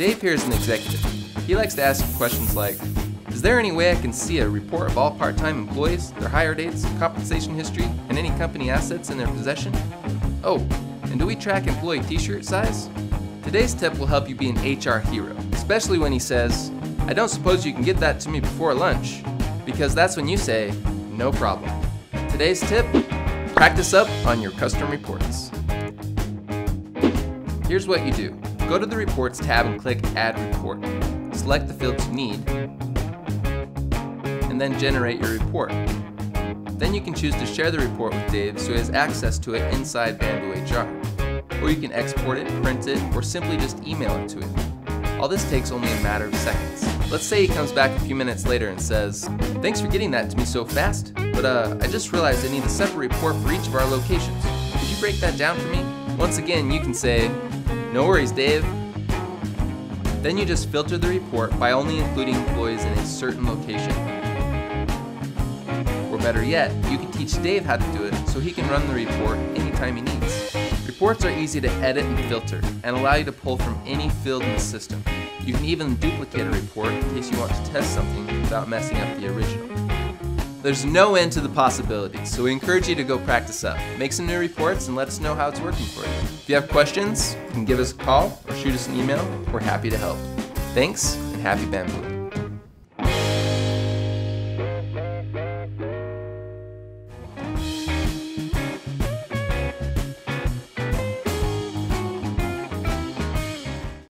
Dave here is an executive. He likes to ask questions like, is there any way I can see a report of all part-time employees, their hire dates, compensation history, and any company assets in their possession? Oh, and do we track employee t-shirt size? Today's tip will help you be an HR hero, especially when he says, I don't suppose you can get that to me before lunch, because that's when you say, no problem. Today's tip, practice up on your custom reports. Here's what you do. Go to the Reports tab and click Add Report. Select the fields you need, and then generate your report. Then you can choose to share the report with Dave so he has access to it inside BambooHR. Or you can export it, print it, or simply just email it to him. All this takes only a matter of seconds. Let's say he comes back a few minutes later and says, thanks for getting that to me so fast, but I just realized I need a separate report for each of our locations. Could you break that down for me? Once again, you can say, no worries, Dave. Then you just filter the report by only including employees in a certain location. Or better yet, you can teach Dave how to do it so he can run the report anytime he needs. Reports are easy to edit and filter and allow you to pull from any field in the system. You can even duplicate a report in case you want to test something without messing up the original. There's no end to the possibilities, so we encourage you to go practice up. Make some new reports and let us know how it's working for you. If you have questions, you can give us a call or shoot us an email. We're happy to help. Thanks, and happy bamboo.